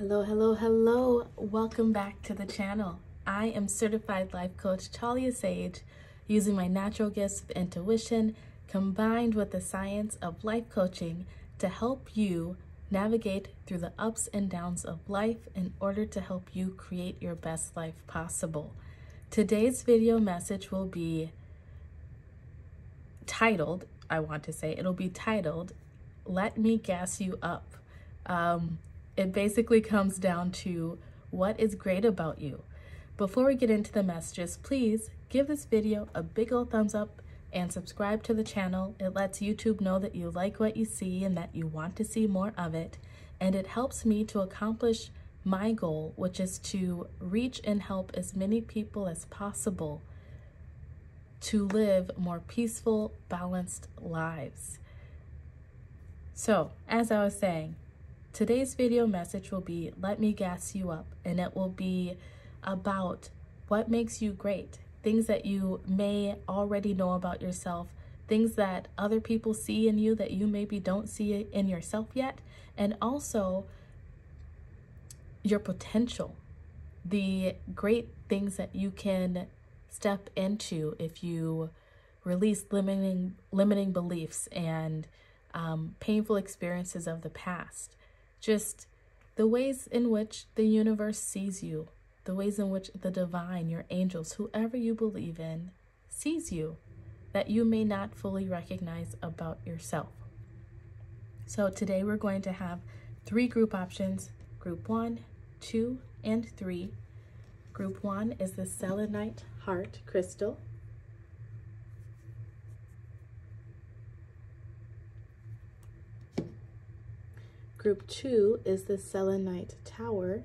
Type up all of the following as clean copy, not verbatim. Hello, hello, hello. Welcome back to the channel. I am certified life coach Talia Sage, using my natural gifts of intuition combined with the science of life coaching to help you navigate through the ups and downs of life in order to help you create your best life possible. Today's video message will be titled, Let Me Gas You Up. It basically comes down to what is great about you. Before we get into the messages, please give this video a big old thumbs up and subscribe to the channel. It lets YouTube know that you like what you see and that you want to see more of it. And it helps me to accomplish my goal, which is to reach and help as many people as possible to live more peaceful, balanced lives. So, as I was saying, today's video message will be Let Me Gas You Up, and it will be about what makes you great, things that you may already know about yourself, things that other people see in you that you maybe don't see in yourself yet, and also your potential, the great things that you can step into if you release limiting beliefs and painful experiences of the past. Just the ways in which the universe sees you, the ways in which the divine, your angels, whoever you believe in, sees you that you may not fully recognize about yourself. So today we're going to have three group options, group 1, 2, and 3. Group 1 is the selenite heart crystal. Group 2 is the selenite tower.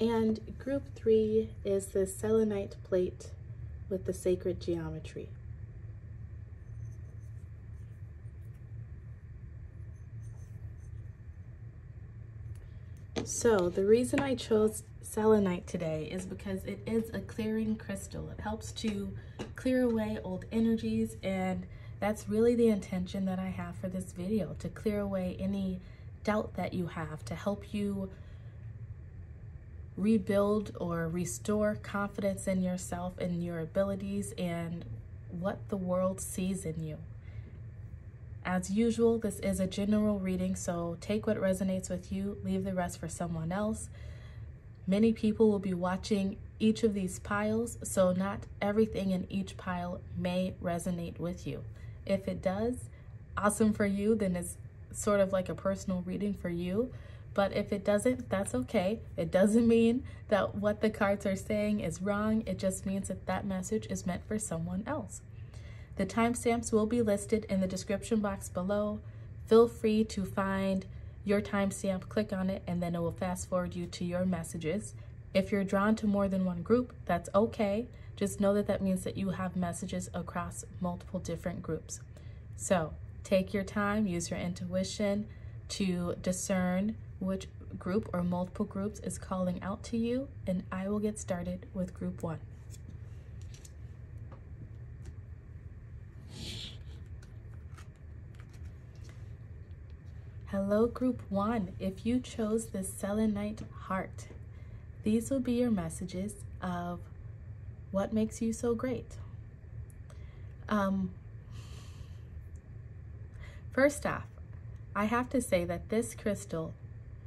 And group 3 is the selenite plate with the sacred geometry. So the reason I chose selenite today is because it is a clearing crystal. It helps to clear away old energies, and that's really the intention that I have for this video, to clear away any doubt that you have, to help you rebuild or restore confidence in yourself and your abilities and what the world sees in you. As usual, this is a general reading, so take what resonates with you, leave the rest for someone else. Many people will be watching each of these piles, so not everything in each pile may resonate with you. If it does, awesome for you, then it's sort of like a personal reading for you. But if it doesn't, that's okay. It doesn't mean that what the cards are saying is wrong. It just means that that message is meant for someone else. The timestamps will be listed in the description box below. Feel free to find your timestamp, click on it, and then it will fast forward you to your messages. If you're drawn to more than one group, that's okay. Just know that that means that you have messages across multiple different groups. So take your time, use your intuition to discern which group or multiple groups is calling out to you, and I will get started with group 1. Hello, group 1. If you chose the selenite heart, these will be your messages of what makes you so great. First off, I have to say that this crystal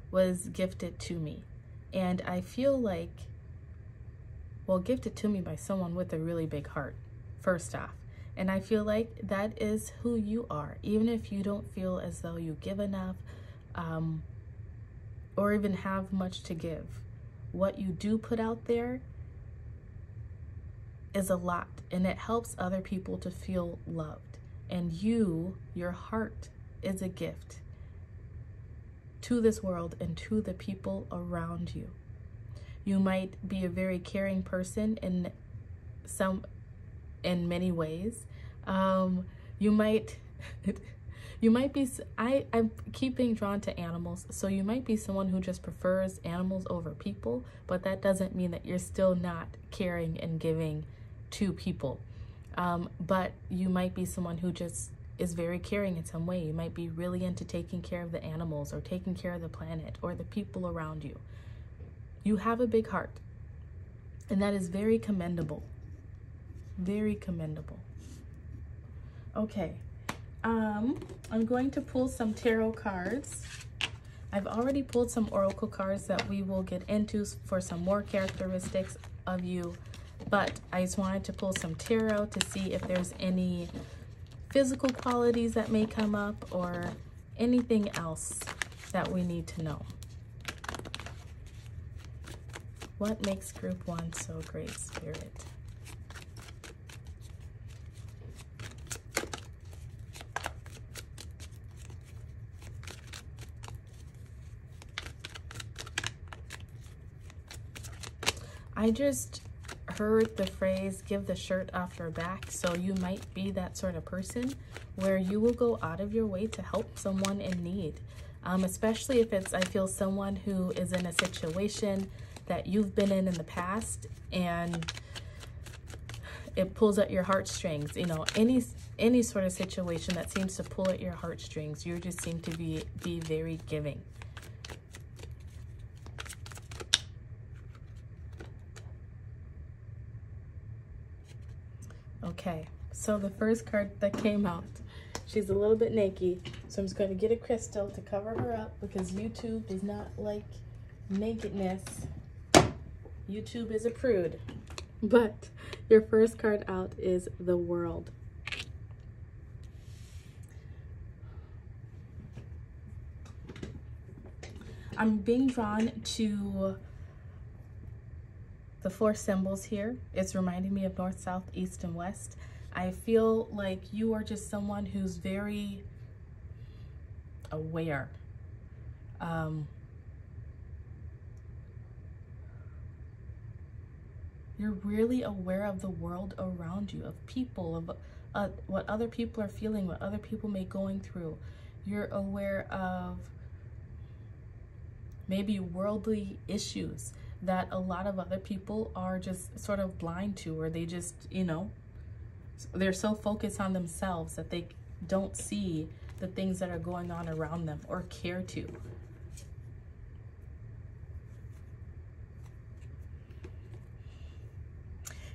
was gifted to me, and I feel like, well, gifted to me by someone with a really big heart, first off. And I feel like that is who you are, even if you don't feel as though you give enough or even have much to give. What you do put out there is a lot, and it helps other people to feel loved. And you, your heart, is a gift to this world and to the people around you. You might be a very caring person in many ways. You might be, I'm keeping drawn to animals, so you might be someone who just prefers animals over people, but that doesn't mean that you're still not caring and giving to people. But you might be someone who just is very caring in some way. You might be really into taking care of the animals or taking care of the planet or the people around you. You have a big heart, and that is very commendable. Very commendable. Okay, I'm going to pull some tarot cards. I've already pulled some oracle cards that we will get into for some more characteristics of you, but I just wanted to pull some tarot to see if there's any physical qualities that may come up or anything else that we need to know. What makes Group 1 so great, Spirit? I just heard the phrase, give the shirt off your back. So you might be that sort of person where you will go out of your way to help someone in need. Especially if it's, I feel, someone who is in a situation that you've been in the past and it pulls at your heartstrings. You know, any sort of situation that seems to pull at your heartstrings, you just seem to be very giving. Okay, so the first card that came out, she's a little bit naked, so I'm just going to get a crystal to cover her up because YouTube does not like nakedness. YouTube is a prude. But your first card out is the World. I'm being drawn to the four symbols here. It's reminding me of north, south, east, and west. I feel like you are just someone who's very aware. You're really aware of the world around you, of people, of what other people are feeling, what other people may be going through. You're aware of maybe worldly issues that a lot of other people are just sort of blind to, or they just, you know, they're so focused on themselves that they don't see the things that are going on around them or care to.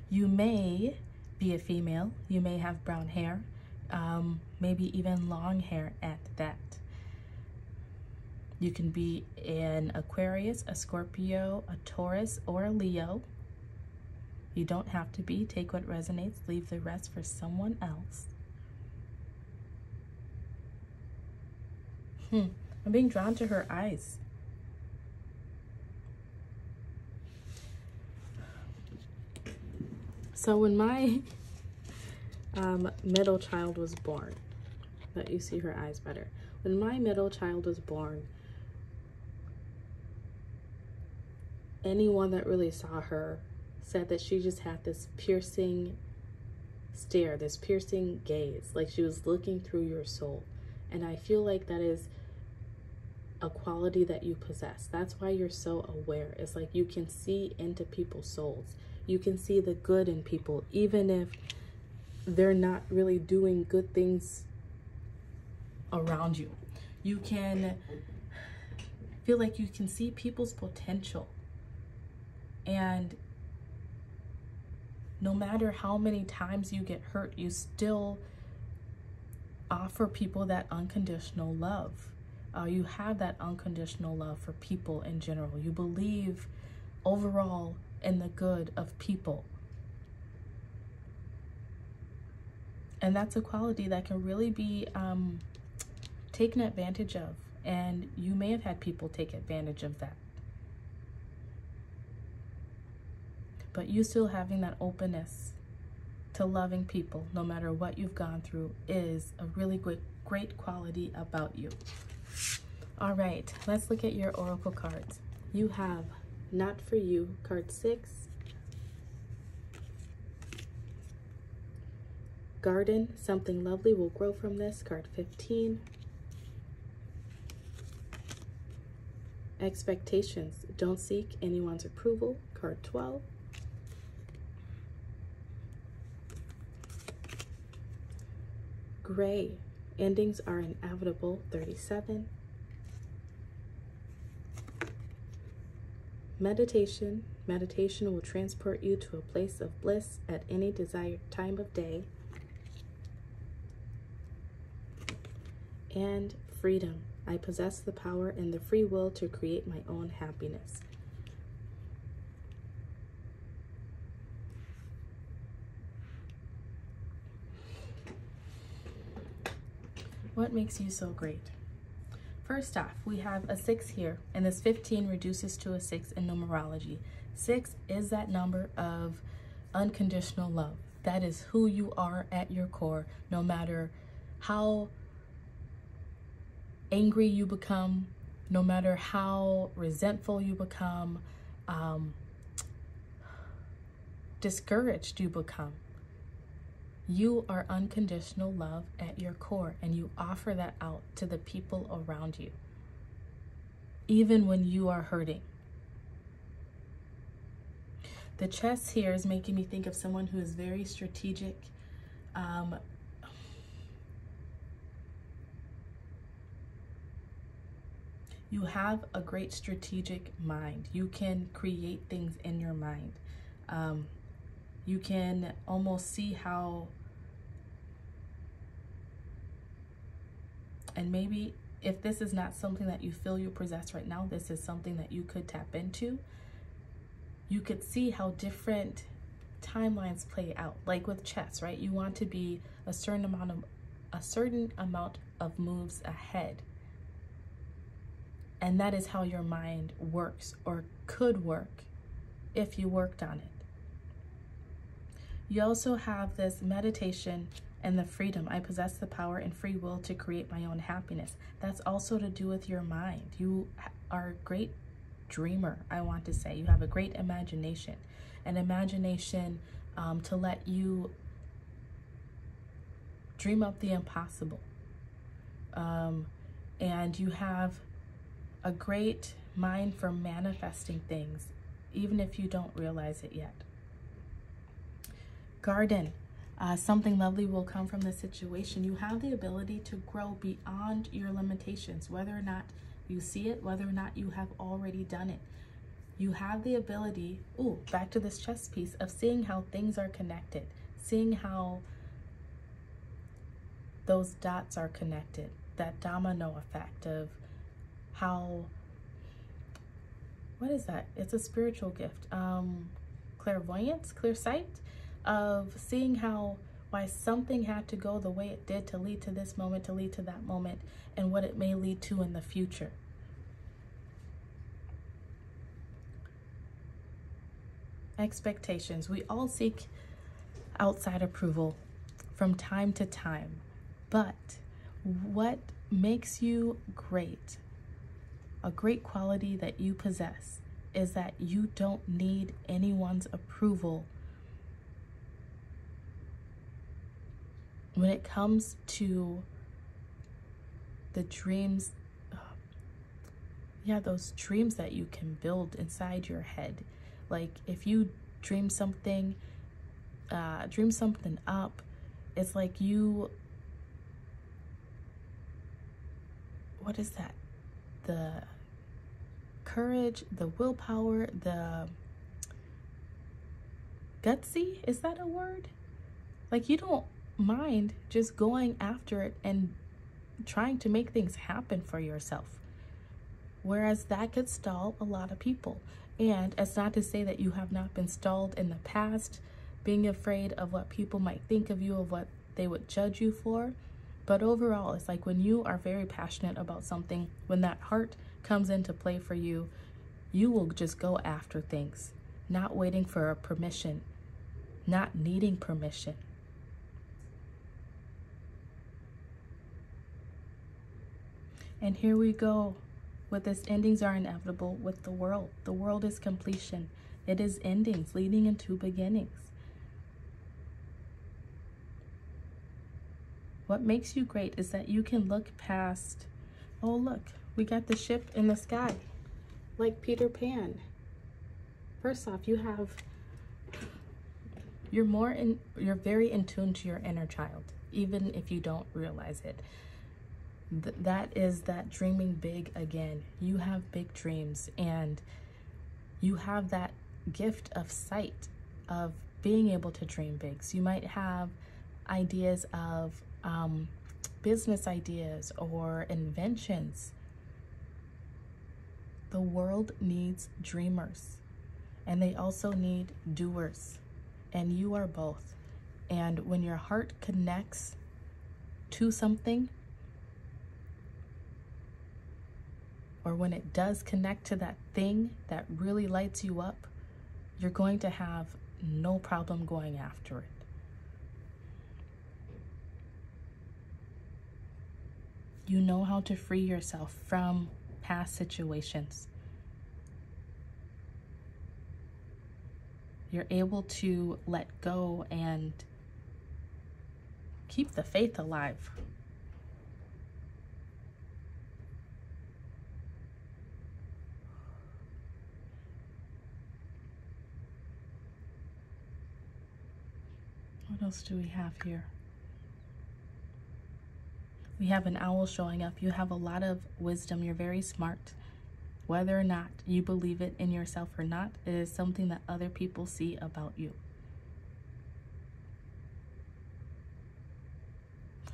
You may be a female, you may have brown hair, maybe even long hair at that. You can be an Aquarius, a Scorpio, a Taurus, or a Leo. You don't have to be. Take what resonates, leave the rest for someone else. I'm being drawn to her eyes. So when my middle child was born, but you see her eyes better. When my middle child was born, anyone that really saw her said that she just had this piercing stare, this piercing gaze, like she was looking through your soul. And I feel like that is a quality that you possess. That's why you're so aware. It's like you can see into people's souls. You can see the good in people, even if they're not really doing good things around you. You can feel like you can see people's potential. And no matter how many times you get hurt, you still offer people that unconditional love. You have that unconditional love for people in general. You believe overall in the good of people. And that's a quality that can really be taken advantage of. And you may have had people take advantage of that. But you still having that openness to loving people, no matter what you've gone through, is a really great quality about you. All right, let's look at your oracle cards. You have Not For You, card 6. Garden, something lovely will grow from this, card 15. Expectations, don't seek anyone's approval, card 12. Gray, Endings are inevitable, 37. Meditation. Meditation will transport you to a place of bliss at any desired time of day. And freedom. I possess the power and the free will to create my own happiness. What makes you so great? First off, we have a 6 here, and this 15 reduces to a 6 in numerology. 6 is that number of unconditional love. That is who you are at your core, no matter how angry you become, no matter how resentful you become, discouraged you become. You are unconditional love at your core, and you offer that out to the people around you, even when you are hurting. The chess here is making me think of someone who is very strategic, you have a great strategic mind. You can create things in your mind. You can almost see how, and maybe if this is not something that you feel you possess right now, this is something that you could tap into. You could see how different timelines play out, like with chess, right? You want to be a certain amount of moves ahead. And that is how your mind works, or could work if you worked on it. You also have this meditation and the freedom. I possess the power and free will to create my own happiness. That's also to do with your mind. You are a great dreamer, I want to say. You have a great imagination. An imagination to let you dream up the impossible. And you have a great mind for manifesting things, even if you don't realize it yet. Garden. Something lovely will come from this situation. You have the ability to grow beyond your limitations, whether or not you see it, whether or not you have already done it. You have the ability, ooh, back to this chess piece, of seeing how things are connected, seeing how those dots are connected, that domino effect of how, what is that? It's a spiritual gift. Clairvoyance, clear sight. Of seeing how, why something had to go the way it did to lead to this moment, to lead to that moment, and what it may lead to in the future. Expectations. We all seek outside approval from time to time, but what makes you great, a great quality that you possess, is that you don't need anyone's approval. When it comes to the dreams, yeah, those dreams that you can build inside your head. Like if you dream something up, it's like you, what is that? The courage, the willpower, the gutsy, is that a word? Like you don't mind just going after it and trying to make things happen for yourself, whereas that could stall a lot of people. And it's not to say that you have not been stalled in the past, being afraid of what people might think of you, of what they would judge you for, but overall it's like when you are very passionate about something, when that heart comes into play for you, you will just go after things, not waiting for a permission, not needing permission. And here we go with this, endings are inevitable with the world. The world is completion. It is endings leading into beginnings. What makes you great is that you can look past, oh look, we got the ship in the sky, like Peter Pan. First off, you have, you're very in tune to your inner child. even if you don't realize it. That is that dreaming big again. You have big dreams, and you have that gift of sight, of being able to dream big. So you might have ideas of business ideas or inventions. The world needs dreamers, and they also need doers, and you are both. And when your heart connects to something, or when it does connect to that thing that really lights you up, you're going to have no problem going after it. You know how to free yourself from past situations. You're able to let go and keep the faith alive. What else do we have here? We have an owl showing up. You have a lot of wisdom. You're very smart. Whether or not you believe it in yourself or not, it is something that other people see about you.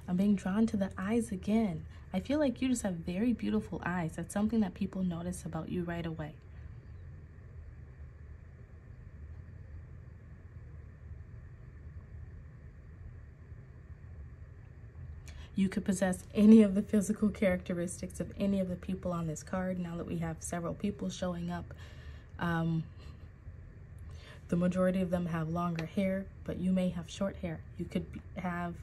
I'm being drawn to the eyes again. I feel like you just have very beautiful eyes. That's something that people notice about you right away. You could possess any of the physical characteristics of any of the people on this card. Now that we have several people showing up, the majority of them have longer hair, but you may have short hair. You could have,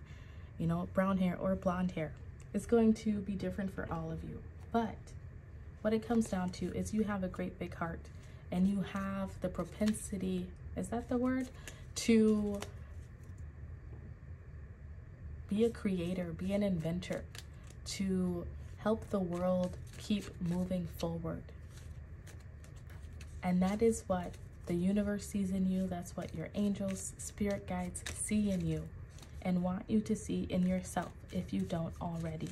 you know, brown hair or blonde hair. It's going to be different for all of you. But what it comes down to is you have a great big heart, and you have the propensity, is that the word? To be a creator, be an inventor, to help the world keep moving forward. And that is what the universe sees in you. That's what your angels, spirit guides see in you and want you to see in yourself if you don't already.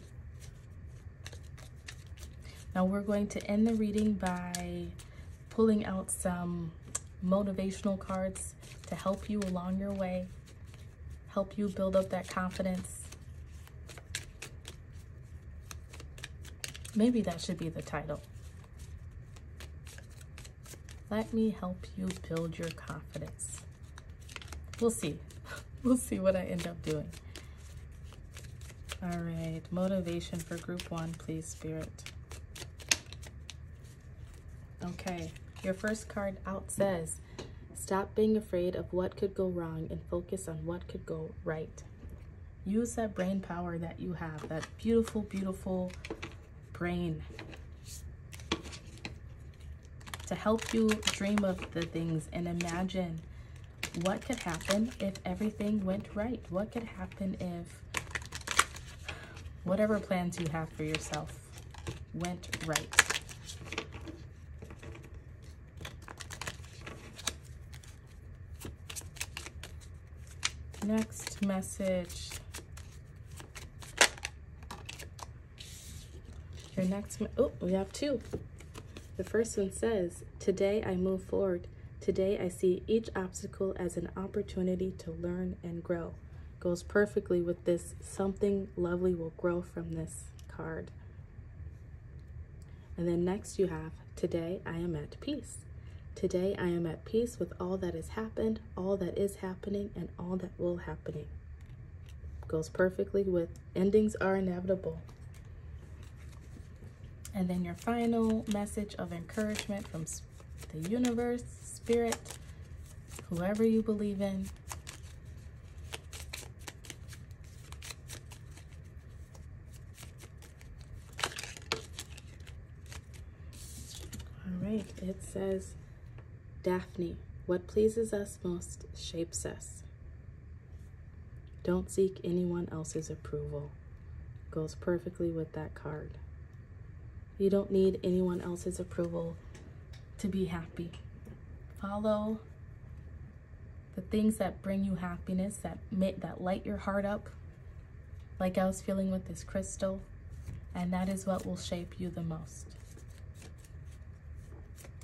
Now we're going to end the reading by pulling out some motivational cards to help you along your way, help you build up that confidence. Maybe that should be the title. Let me help you build your confidence. We'll see. We'll see what I end up doing. All right, motivation for group one, please, Spirit. Okay, your first card out says, stop being afraid of what could go wrong and focus on what could go right. Use that brain power that you have, that beautiful, beautiful brain, to help you dream of the things and imagine what could happen if everything went right. What could happen if whatever plans you have for yourself went right. Next message. Your next, oh, we have two. The first one says, today I move forward. Today I see each obstacle as an opportunity to learn and grow. Goes perfectly with this. Something lovely will grow from this card. And then next you have, today I am at peace. Today I am at peace with all that has happened, all that is happening, and all that will happening. Goes perfectly with endings are inevitable. And then your final message of encouragement from the universe, spirit, whoever you believe in. All right, it says, Daphne, what pleases us most shapes us. Don't seek anyone else's approval. Goes perfectly with that card. You don't need anyone else's approval to be happy. Follow the things that bring you happiness, that light your heart up, like I was feeling with this crystal, and that is what will shape you the most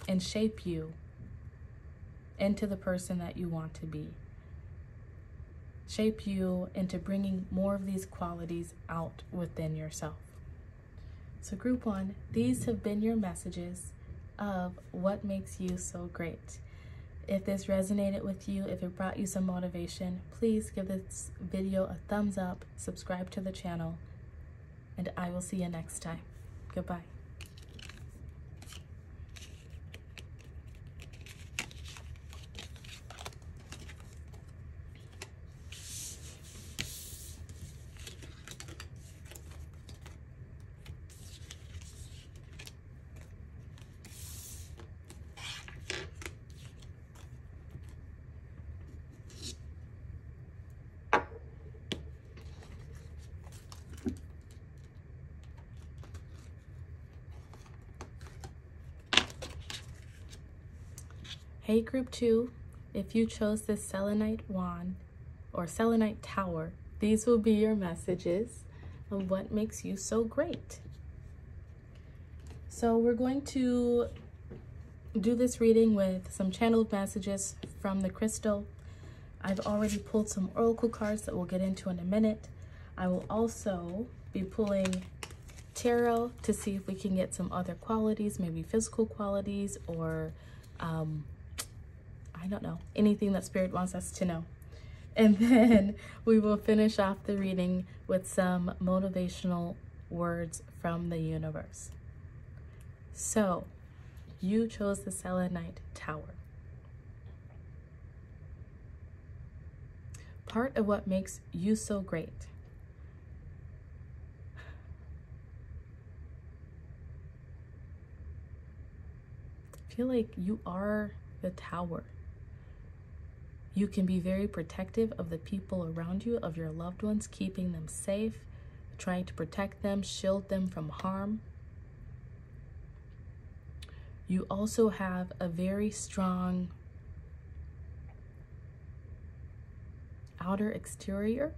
and shape you into the person that you want to be. Shape you into bringing more of these qualities out within yourself. So group one, these have been your messages of what makes you so great. If this resonated with you, if it brought you some motivation, please give this video a thumbs up, subscribe to the channel, and I will see you next time. Goodbye. Hey group two, if you chose this selenite wand or selenite tower, these will be your messages of what makes you so great. So we're going to do this reading with some channeled messages from the crystal. I've already pulled some oracle cards that we'll get into in a minute. I will also be pulling tarot to see if we can get some other qualities, maybe physical qualities or I don't know, anything that Spirit wants us to know. And then we will finish off the reading with some motivational words from the universe. So you chose the selenite tower. Part of what makes you so great. I feel like you are the tower. You can be very protective of the people around you, of your loved ones, keeping them safe, trying to protect them, shield them from harm. You also have a very strong outer exterior.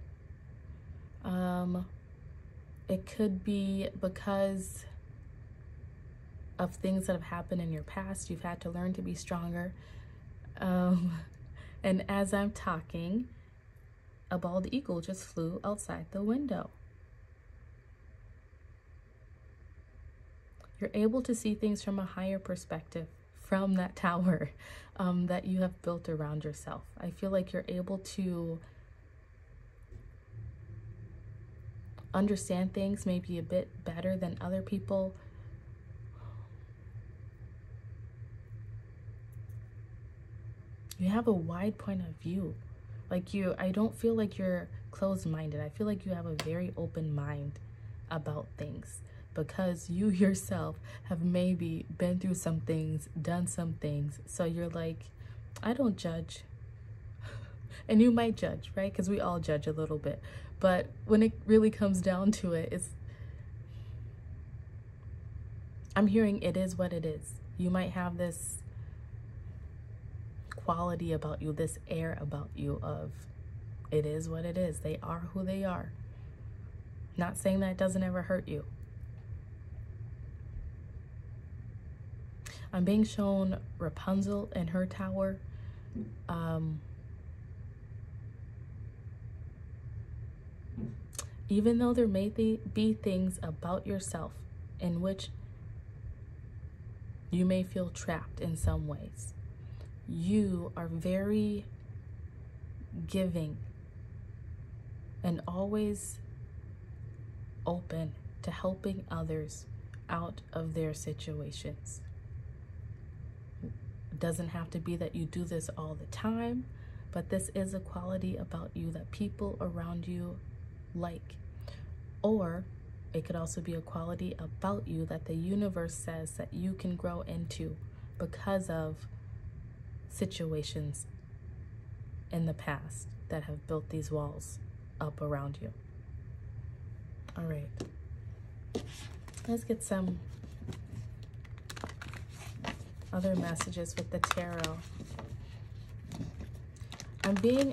It could be because of things that have happened in your past. You've had to learn to be stronger. And as I'm talking, a bald eagle just flew outside the window. You're able to see things from a higher perspective, from that tower that you have built around yourself. I feel like you're able to understand things maybe a bit better than other people. You have a wide point of view. Like I don't feel like you're closed-minded. I feel like you have a very open mind about things because you yourself have maybe been through some things, done some things. So you're like, I don't judge. And you might judge, right? Because we all judge a little bit. But when it really comes down to it, I'm hearing it is what it is. You might have this quality about you, this air about you of it is what it is. They are who they are. Not saying that doesn't ever hurt you. I'm being shown Rapunzel in her tower. Even though there may be things about yourself in which you may feel trapped in some ways, you are very giving and always open to helping others out of their situations. It doesn't have to be that you do this all the time, but this is a quality about you that people around you like. Or it could also be a quality about you that the universe says that you can grow into because of situations in the past that have built these walls up around you. All right, let's get some other messages with the tarot.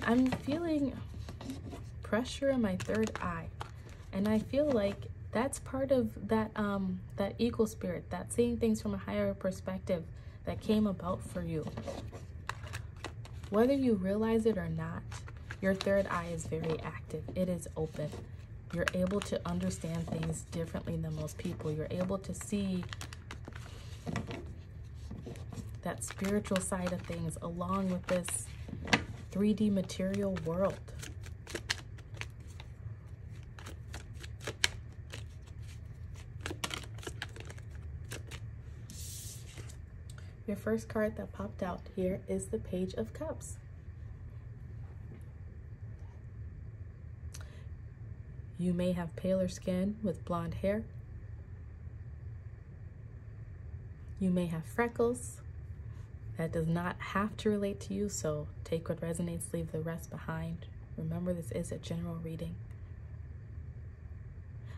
I'm feeling pressure in my third eye. And I feel like that's part of that that equal spirit, that seeing things from a higher perspective that came about for you. Whether you realize it or not, your third eye is very active. It is open. You're able to understand things differently than most people. You're able to see that spiritual side of things along with this 3D material world. Your first card that popped out here is the Page of Cups. You may have paler skin with blonde hair. You may have freckles. That does not have to relate to you, so take what resonates, leave the rest behind. Remember, this is a general reading.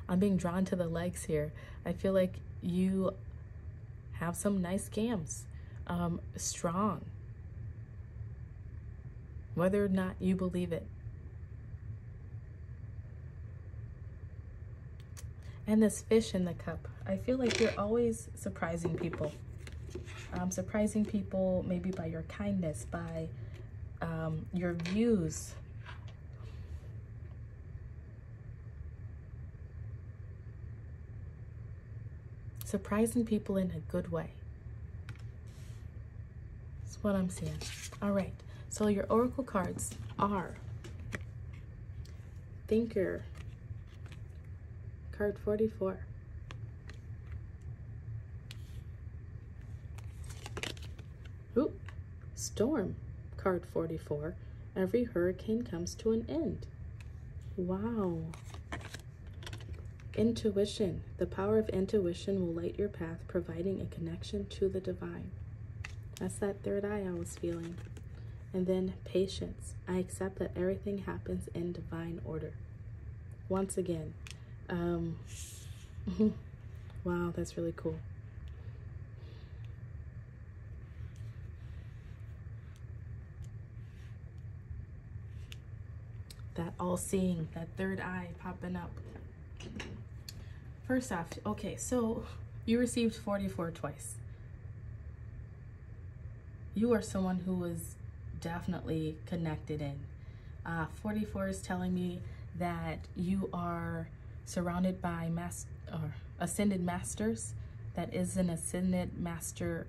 I'm being drawn to the legs here. I feel like you have some nice gams. Strong, whether or not you believe it. And this fish in the cup, I feel like you're always surprising people. Surprising people maybe by your kindness, by your views. Surprising people in a good way. That's what I'm seeing. All right, so your oracle cards are Thinker, card 44. Oop, Storm, card 44. Every hurricane comes to an end. Wow. Intuition. The power of intuition will light your path, providing a connection to the divine. That's that third eye I was feeling. And then patience. I accept that everything happens in divine order. Once again. Wow, that's really cool. That all-seeing, that third eye popping up. First off, okay, so you received 44 twice. You are someone who is definitely connected in. 44 is telling me that you are surrounded by ascended masters. That is an ascended master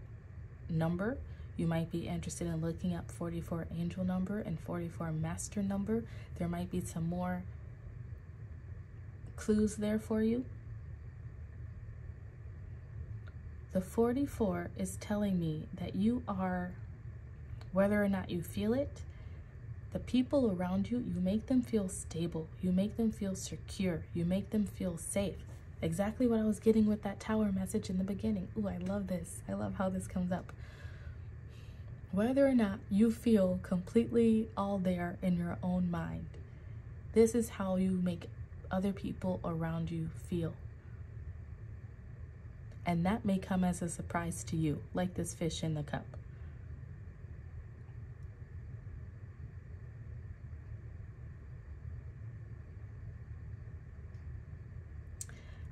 number. You might be interested in looking up 44 angel number and 44 master number. There might be some more clues there for you. The 44 is telling me that you are, whether or not you feel it, the people around you, you make them feel stable. You make them feel secure. You make them feel safe. Exactly what I was getting with that tower message in the beginning. Ooh, I love this. I love how this comes up. Whether or not you feel completely all there in your own mind, this is how you make other people around you feel. And that may come as a surprise to you, like this fish in the cup.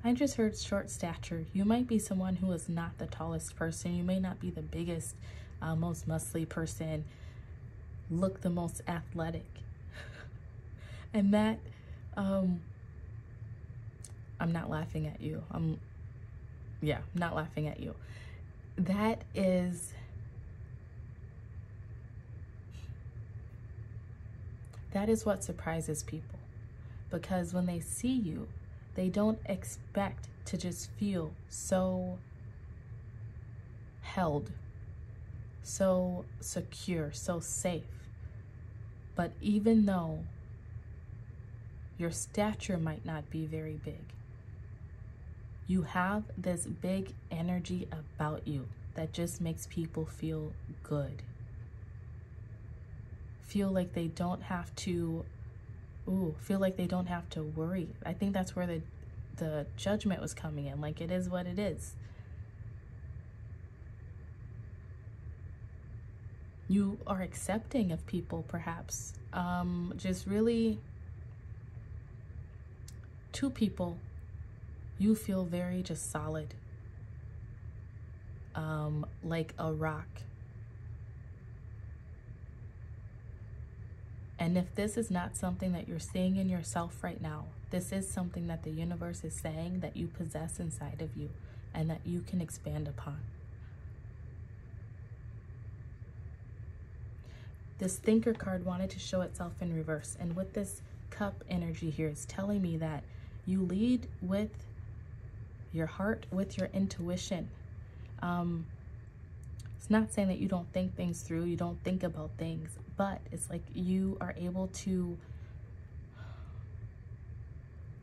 I just heard short stature. You might be someone who is not the tallest person. You may not be the biggest, most muscly person, look the most athletic. And that, I'm not laughing at you. Yeah, not laughing at you. That is, what surprises people, because when they see you, they don't expect to just feel so held, so secure, so safe. But even though your stature might not be very big, you have this big energy about you that just makes people feel good. Feel like they don't have to, feel like they don't have to worry. I think that's where the judgment was coming in, like it is what it is. You are accepting of people, perhaps. Just really two people, you feel very just solid, like a rock. And if this is not something that you're seeing in yourself right now, this is something that the universe is saying that you possess inside of you and that you can expand upon. This thinker card wanted to show itself in reverse. And with this cup energy here, it's telling me that you lead with your heart, with your intuition. It's not saying that you don't think things through, you don't think about things, but it's like you are able to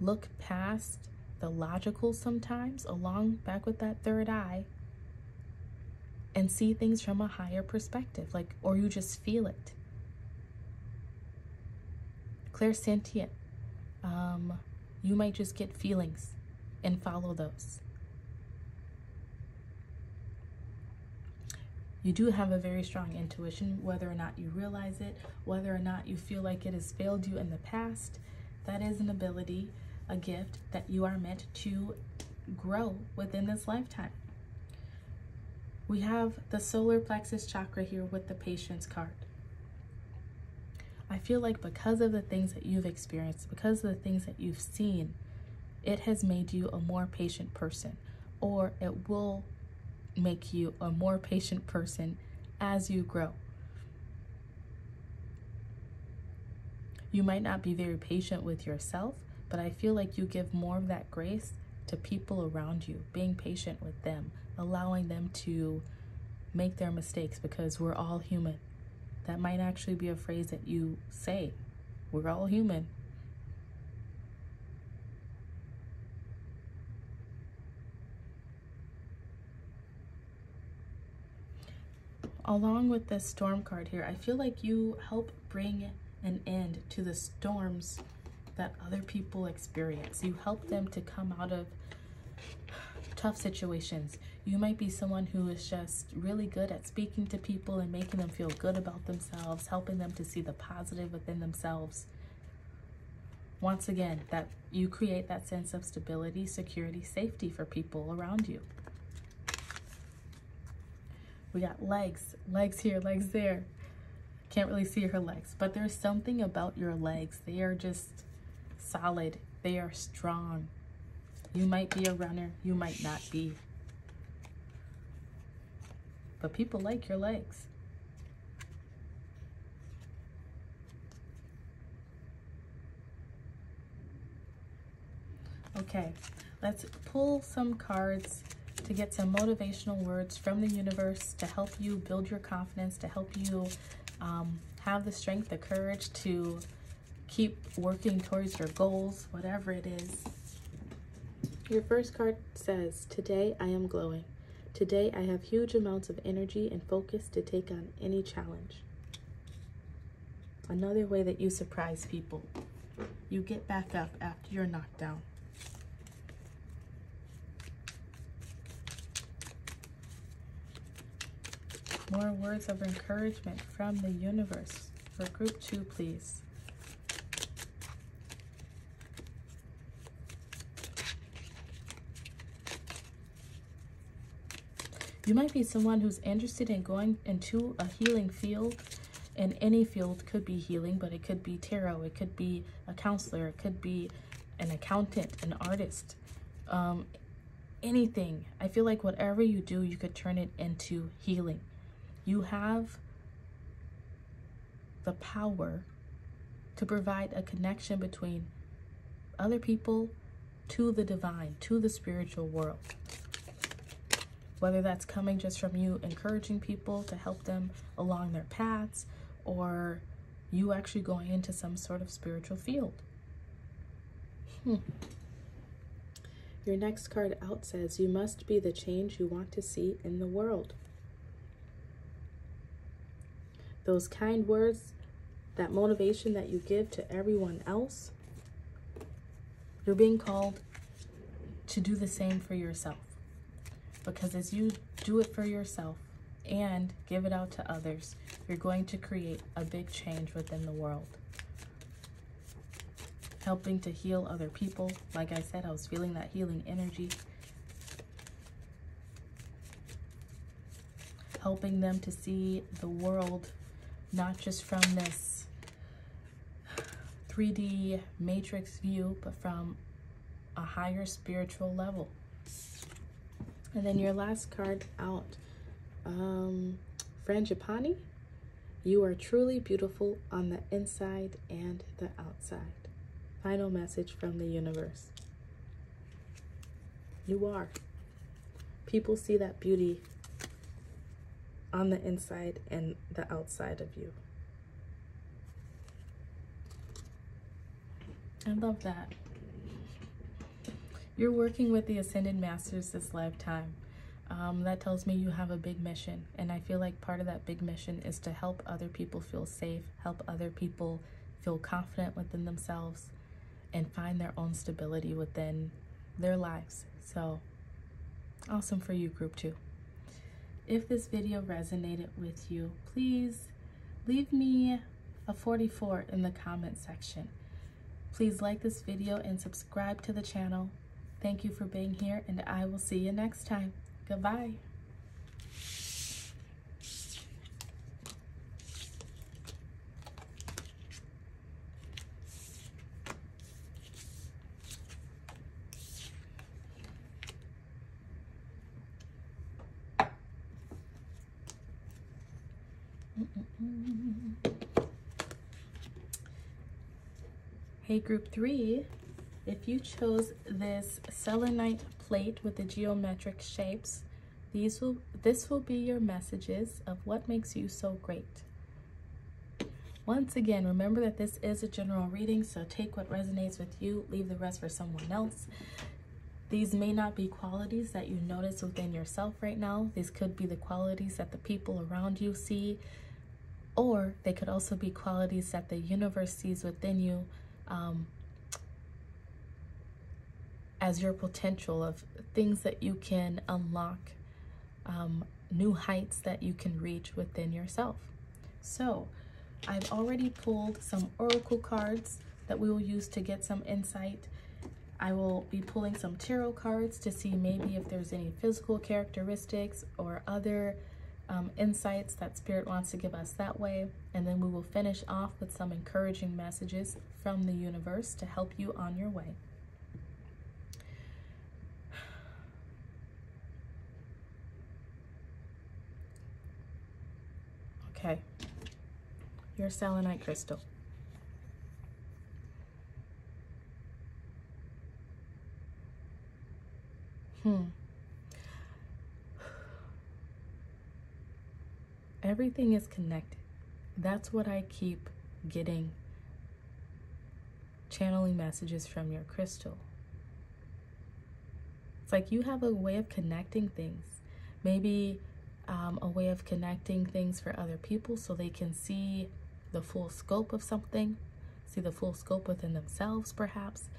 look past the logical sometimes, along back with that third eye, and see things from a higher perspective, like, or you just feel it. Clairsentient. You might just get feelings and follow those. You do have a very strong intuition, whether or not you realize it, whether or not you feel like it has failed you in the past. That is an ability, a gift that you are meant to grow within this lifetime. We have the solar plexus chakra here with the patience card. I feel like because of the things that you've experienced, because of the things that you've seen, it has made you a more patient person, or it will make you a more patient person as you grow. You might not be very patient with yourself, but I feel like you give more of that grace to people around you, being patient with them, allowing them to make their mistakes, because we're all human. That might actually be a phrase that you say. We're all human. Along with this storm card here, I feel like you help bring an end to the storms that other people experience. You help them to come out of tough situations. You might be someone who is just really good at speaking to people and making them feel good about themselves, helping them to see the positive within themselves. Once again, that you create that sense of stability, security, safety for people around you. We got legs, legs here, legs there. Can't really see her legs, but there's something about your legs. They are just solid. They are strong. You might be a runner, you might not be. But people like your legs. Okay, let's pull some cards to get some motivational words from the universe to help you build your confidence, to help you have the strength, the courage to keep working towards your goals, whatever it is. Your first card says, today I am glowing. Today I have huge amounts of energy and focus to take on any challenge. Another way that you surprise people. You get back up after you're knocked down. More words of encouragement from the universe for group 2, please. You might be someone who's interested in going into a healing field, and any field could be healing, but it could be tarot, it could be a counselor, it could be an accountant, an artist, anything. I feel like whatever you do, you could turn it into healing. You have the power to provide a connection between other people to the divine, to the spiritual world. Whether that's coming just from you encouraging people to help them along their paths, or you actually going into some sort of spiritual field. Your next card out says, you must be the change you want to see in the world. Those kind words, that motivation that you give to everyone else, you're being called to do the same for yourself. Because as you do it for yourself and give it out to others, you're going to create a big change within the world. helping to heal other people. Like I said, I was feeling that healing energy. Helping them to see the world, not just from this 3D matrix view, but from a higher spiritual level. And then your last card out, Frangipani, you are truly beautiful on the inside and the outside. Final message from the universe. You are. People see that beauty on the inside and the outside of you. I love that. You're working with the Ascended Masters this lifetime. That tells me you have a big mission, and I feel like part of that big mission is to help other people feel safe, help other people feel confident within themselves, and find their own stability within their lives. So, awesome for you, Group 2. If this video resonated with you, please leave me a 44 in the comment section. Please like this video and subscribe to the channel. Thank you for being here, and I will see you next time. Goodbye. Hey, Group 3. If you chose this selenite plate with the geometric shapes, this will be your messages of what makes you so great. Once again, remember that this is a general reading, so take what resonates with you, leave the rest for someone else. These may not be qualities that you notice within yourself right now. These could be the qualities that the people around you see, or they could also be qualities that the universe sees within you, as your potential of things that you can unlock, new heights that you can reach within yourself. So I've already pulled some oracle cards that we will use to get some insight. I will be pulling some tarot cards to see maybe if there's any physical characteristics or other insights that Spirit wants to give us that way. And then we will finish off with some encouraging messages from the universe to help you on your way. Okay, your selenite crystal. Everything is connected. That's what I keep getting, channeling messages from your crystal. It's like you have a way of connecting things. Maybe a way of connecting things for other people so they can see the full scope of something, see the full scope within themselves perhaps.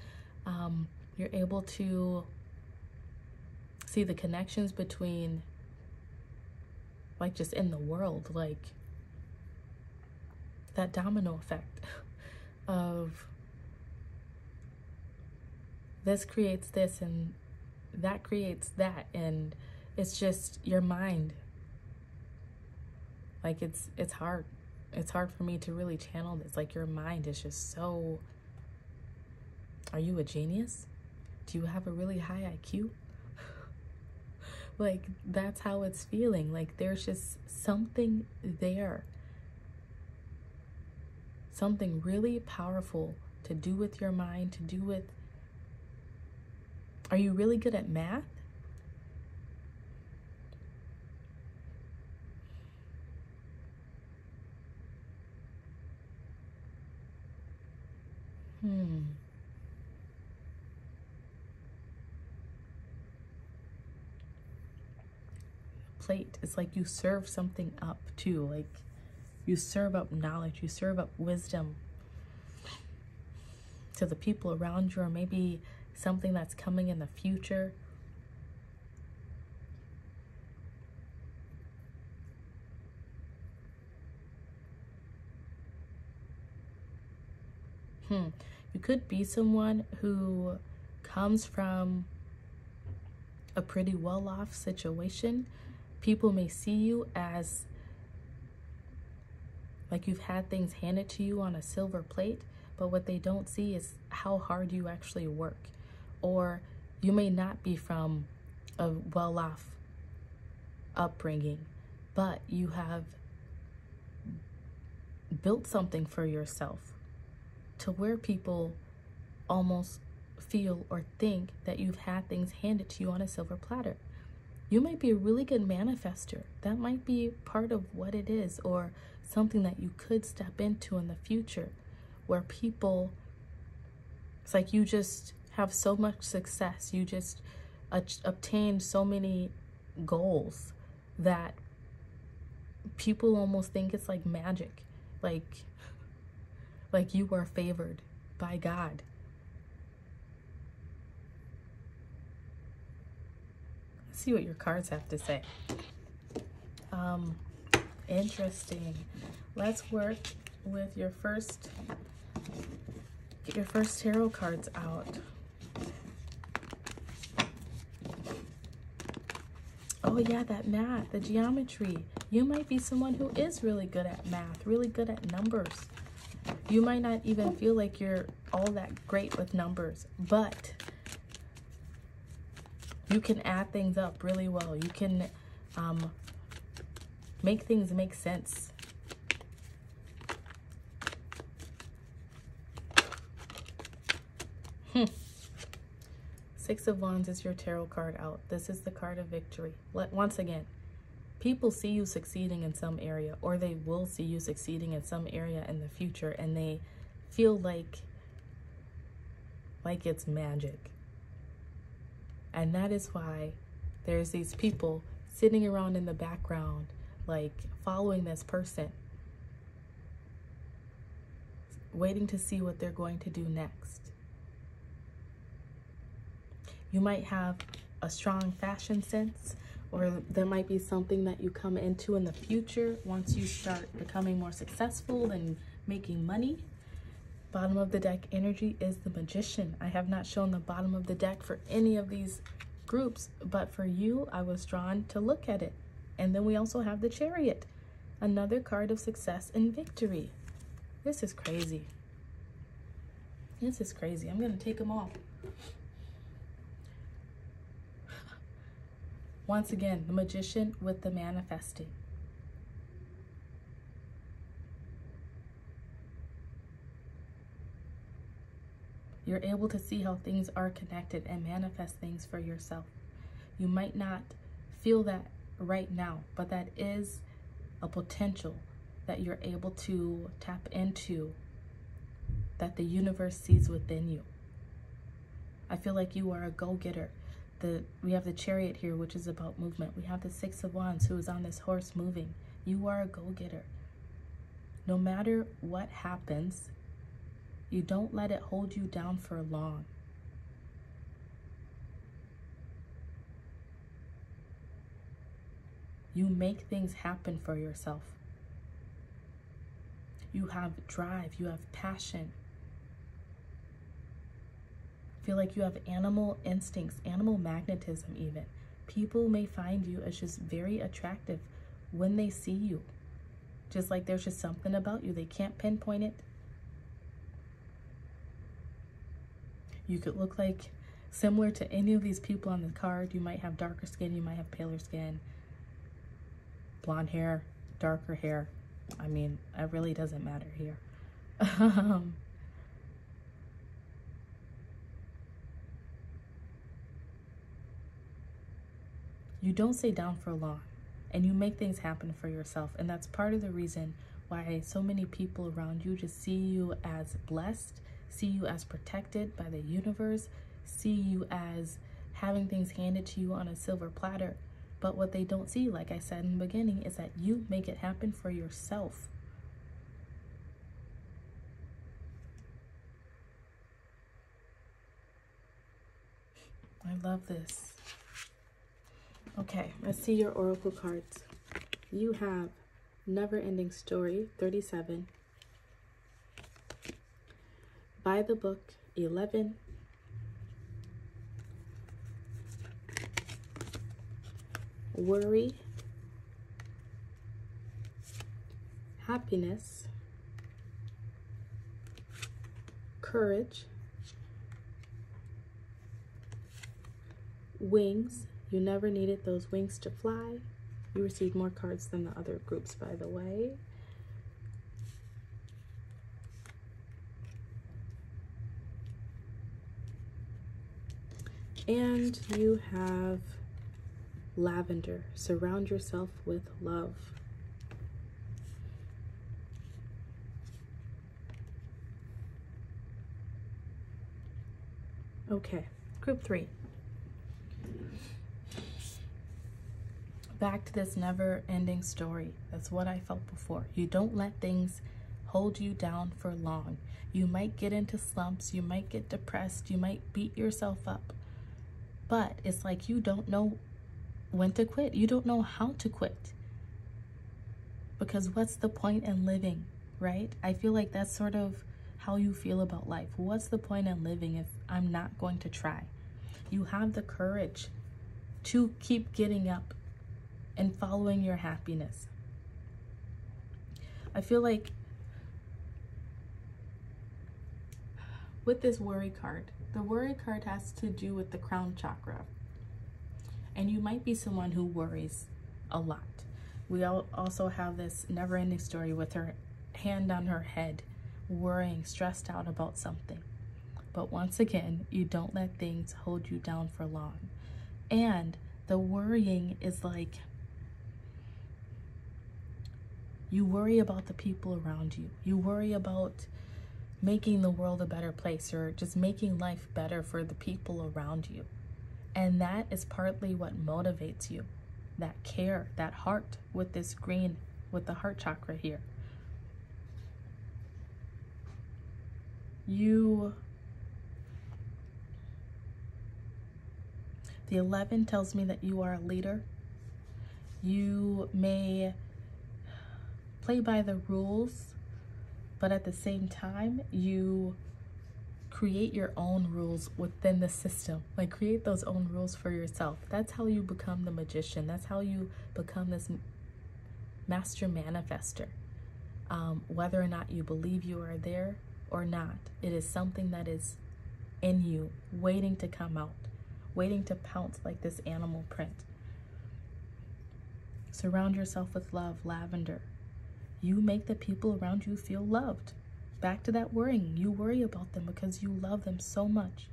You're able to see the connections between, like, just in the world, like that domino effect of this creates this and that creates that, and it's just your mind. Like, it's hard. It's hard for me to really channel this. Like, your mind is just so... Are you a genius? Do you have a really high IQ? Like, that's how it's feeling. Like, there's just something there. Something really powerful to do with your mind, to do with... Are you really good at math? Plate. It's like you serve something up too. Like, you serve up knowledge, you serve up wisdom to the people around you, or maybe something that's coming in the future. You could be someone who comes from a pretty well-off situation. People may see you as like you've had things handed to you on a silver plate, but what they don't see is how hard you actually work. Or you may not be from a well-off upbringing, but you have built something for yourself to where people almost feel or think that you've had things handed to you on a silver platter. You might be a really good manifester. That might be part of what it is, or something that you could step into in the future, where people, it's like you just have so much success, you just obtain so many goals that people almost think it's like magic, like you are favored by God. Let's see what your cards have to say. Interesting. Let's work with your first, get your first tarot cards out. Oh yeah, that math, the geometry. You might be someone who is really good at math, really good at numbers. You might not even feel like you're all that great with numbers, but you can add things up really well. You can make things make sense. Six of Wands is your tarot card out. This is the card of victory. Once again, people see you succeeding in some area, or they will see you succeeding in some area in the future, and they feel like it's magic. And that is why there's these people sitting around in the background, like following this person, waiting to see what they're going to do next. You might have a strong fashion sense, or there might be something that you come into in the future once you start becoming more successful and making money. Bottom of the deck energy is the Magician. I have not shown the bottom of the deck for any of these groups, but for you, I was drawn to look at it. And then we also have the Chariot, another card of success and victory. This is crazy. This is crazy. I'm going to take them all. Once again, the Magician with the manifesting. You're able to see how things are connected and manifest things for yourself. You might not feel that right now, but that is a potential that you're able to tap into, that the universe sees within you. I feel like you are a go-getter. We have the Chariot here, which is about movement. We have the Six of Wands, who is on this horse moving. You are a go-getter. No matter what happens, you don't let it hold you down for long. You make things happen for yourself. You have drive, you have passion. Feel like you have animal instincts, animal magnetism even. People may find you as just very attractive when they see you. Just like there's just something about you. They can't pinpoint it. You could look like similar to any of these people on the card. You might have darker skin, you might have paler skin, blonde hair, darker hair. I mean, it really doesn't matter here. You don't stay down for long, and you make things happen for yourself. And that's part of the reason why so many people around you just see you as blessed, see you as protected by the universe, see you as having things handed to you on a silver platter. But what they don't see, like I said in the beginning, is that you make it happen for yourself. I love this. Okay, let's see your oracle cards. You have Never Ending Story, 37. by the book 11. Worry, happiness, courage, wings. You never needed those wings to fly. You received more cards than the other groups, by the way. And you have lavender. Surround yourself with love. Okay, group 3. Back to this never-ending story. That's what I felt before. You don't let things hold you down for long. You might get into slumps. You might get depressed. You might beat yourself up. But it's like you don't know when to quit. You don't know how to quit. Because what's the point in living, right? I feel like that's sort of how you feel about life. What's the point in living if I'm not going to try? You have the courage to keep getting up and following your happiness. I feel like with this worry card, the worry card has to do with the crown chakra. And you might be someone who worries a lot. We all also have this never-ending story with her hand on her head, worrying, stressed out about something. But once again, you don't let things hold you down for long. And the worrying is like, you worry about the people around you. You worry about making the world a better place or just making life better for the people around you. And that is partly what motivates you, that care, that heart with this green, with the heart chakra here. The 11 tells me that you are a leader. You may play by the rules, but at the same time, you create your own rules within the system. Like, create those own rules for yourself. That's how you become the magician. That's how you become this master manifester. Whether or not you believe you are there or not, it is something that is in you, waiting to come out, waiting to pounce like this animal print. Surround yourself with love, lavender. You make the people around you feel loved. Back to that worrying. You worry about them because you love them so much.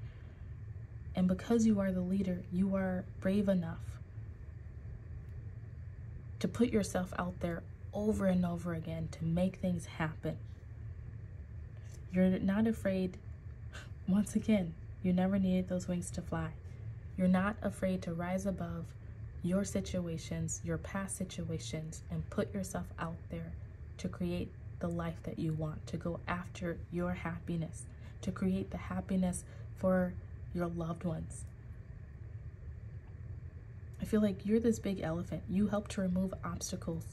And because you are the leader, you are brave enough to put yourself out there over and over again to make things happen. You're not afraid. Once again, you never needed those wings to fly. You're not afraid to rise above your situations, your past situations, and put yourself out there to create the life that you want, to go after your happiness, to create the happiness for your loved ones. I feel like you're this big elephant. You help to remove obstacles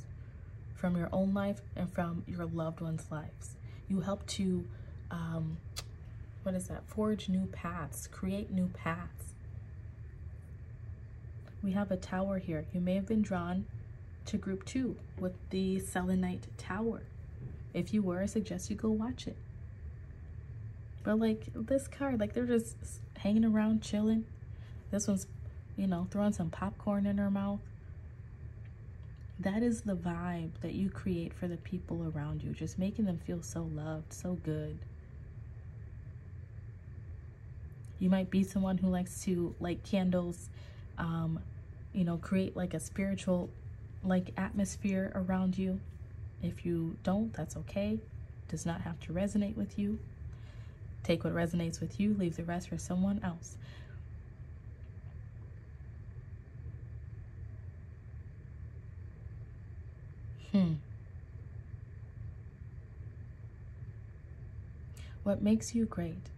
from your own life and from your loved ones' lives. You help to, forge new paths, create new paths. We have a tower here. You may have been drawn to group 2 with the selenite tower. If you were, I suggest you go watch it. But like this card, like they're just hanging around, chilling. This one's, throwing some popcorn in her mouth. That is the vibe that you create for the people around you, just making them feel so loved, so good. You might be someone who likes to light candles, create like a spiritual atmosphere around you. If you don't, that's okay. Does not have to resonate with you. Take what resonates with you, leave the rest for someone else. What makes you great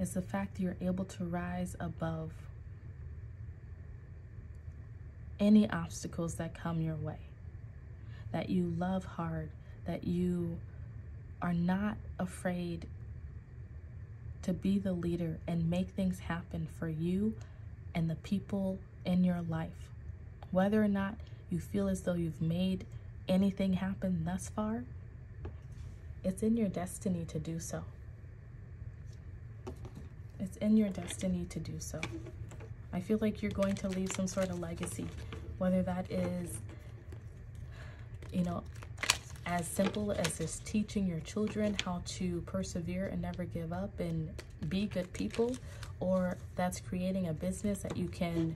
is the fact that you're able to rise above any obstacles that come your way, that you love hard, that you are not afraid to be the leader and make things happen for you and the people in your life. Whether or not you feel as though you've made anything happen thus far, it's in your destiny to do so. It's in your destiny to do so. I feel like you're going to leave some sort of legacy, whether that is, you know, as simple as just teaching your children how to persevere and never give up and be good people, or that's creating a business that you can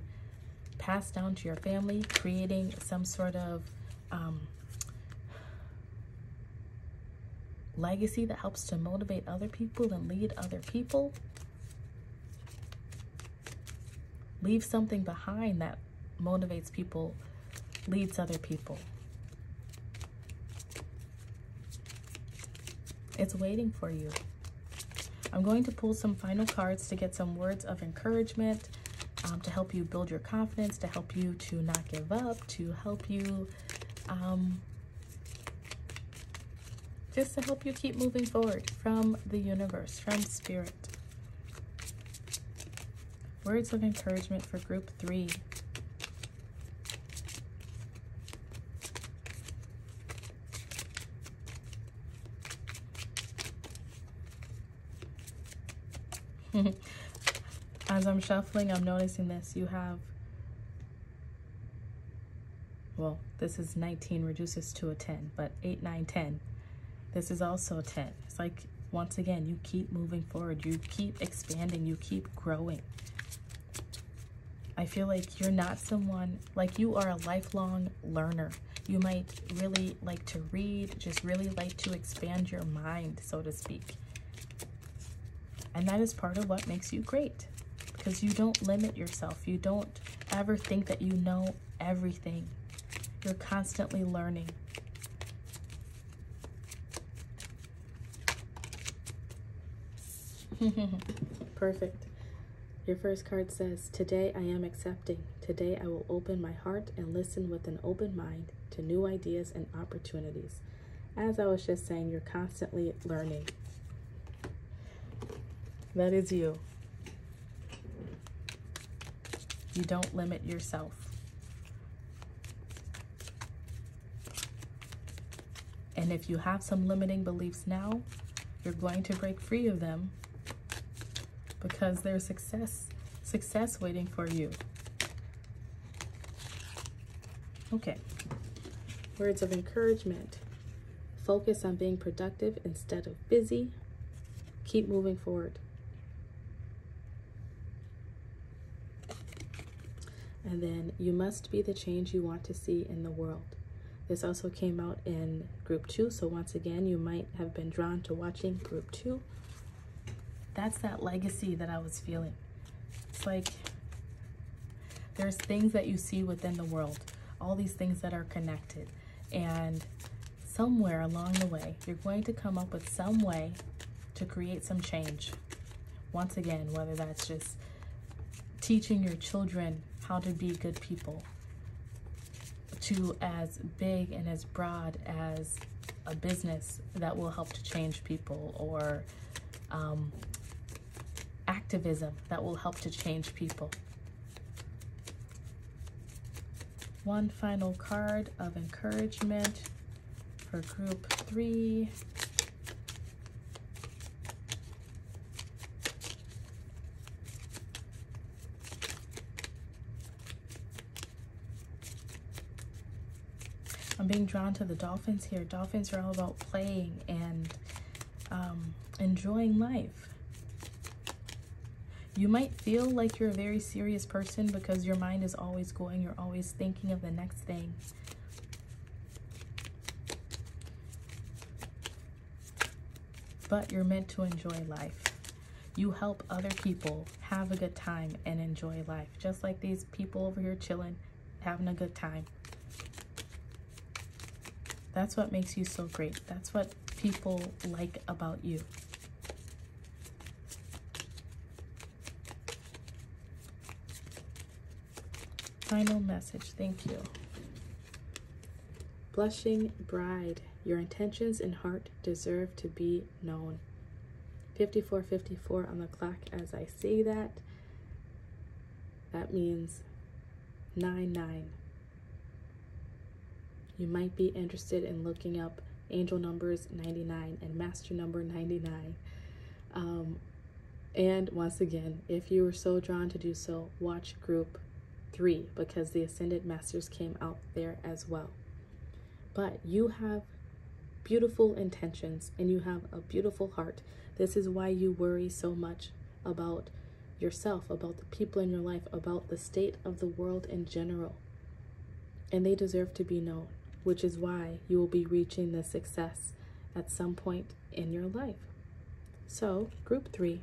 pass down to your family, creating some sort of legacy that helps to motivate other people and lead other people. Leave something behind that motivates people, leads other people. It's waiting for you. I'm going to pull some final cards to get some words of encouragement, to help you build your confidence, to help you to not give up, to help you, just to help you keep moving forward, from the universe, from spirit. Words of encouragement for group 3. As I'm shuffling, I'm noticing this. You have, well, this is 19, reduces to a 10, but 8, 9, 10. This is also a 10. It's like, once again, you keep moving forward. You keep expanding. You keep growing. I feel like you're not someone, like you are a lifelong learner. You might really like to read, just really like to expand your mind, so to speak. And that is part of what makes you great, because you don't limit yourself. You don't ever think that you know everything. You're constantly learning. Perfect. Your first card says, today I am accepting. Today I will open my heart and listen with an open mind to new ideas and opportunities. As I was just saying, you're constantly learning. That is you. You don't limit yourself. And if you have some limiting beliefs now, you're going to break free of them, because there's success waiting for you. Okay. Words of encouragement. Focus on being productive instead of busy. Keep moving forward. And then, you must be the change you want to see in the world. This also came out in group 2. So once again, you might have been drawn to watching group 2. That's that legacy that I was feeling. It's like there's things that you see within the world, all these things that are connected. And somewhere along the way, you're going to come up with some way to create some change. Once again, whether that's just teaching your children how to be good people, to as big and as broad as a business that will help to change people, or activism that will help to change people. One final card of encouragement for group 3. I'm being drawn to the dolphins here. Dolphins are all about playing and enjoying life. You might feel like you're a very serious person because your mind is always going. You're always thinking of the next thing. But you're meant to enjoy life. You help other people have a good time and enjoy life. Just like these people over here chilling, having a good time. That's what makes you so great. That's what people like about you. Final message, thank you. Blushing bride, your intentions and heart deserve to be known. 54:54 on the clock as I say that. That means 9-9. You might be interested in looking up angel numbers 99 and master number 99. And once again, if you were so drawn to do so, watch group 3 because the Ascended Masters came out there as well. But you have beautiful intentions and you have a beautiful heart. This is why you worry so much about yourself, about the people in your life, about the state of the world in general. And they deserve to be known, which is why you will be reaching this success at some point in your life. So, group 3,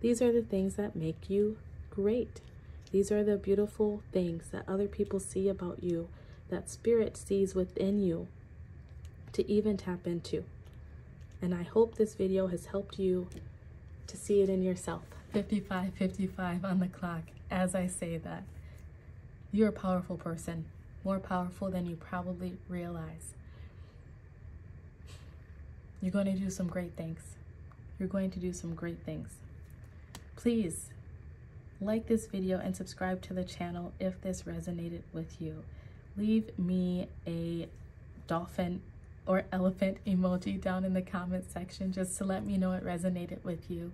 these are the things that make you great. These are the beautiful things that other people see about you, that spirit sees within you to even tap into. And I hope this video has helped you to see it in yourself. 55:55 on the clock as I say that. You're a powerful person, more powerful than you probably realize. You're going to do some great things. You're going to do some great things. Please like this video and subscribe to the channel if this resonated with you. Leave me a dolphin or elephant emoji down in the comment section just to let me know it resonated with you.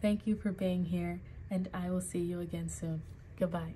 Thank you for being here, and I will see you again soon. Goodbye.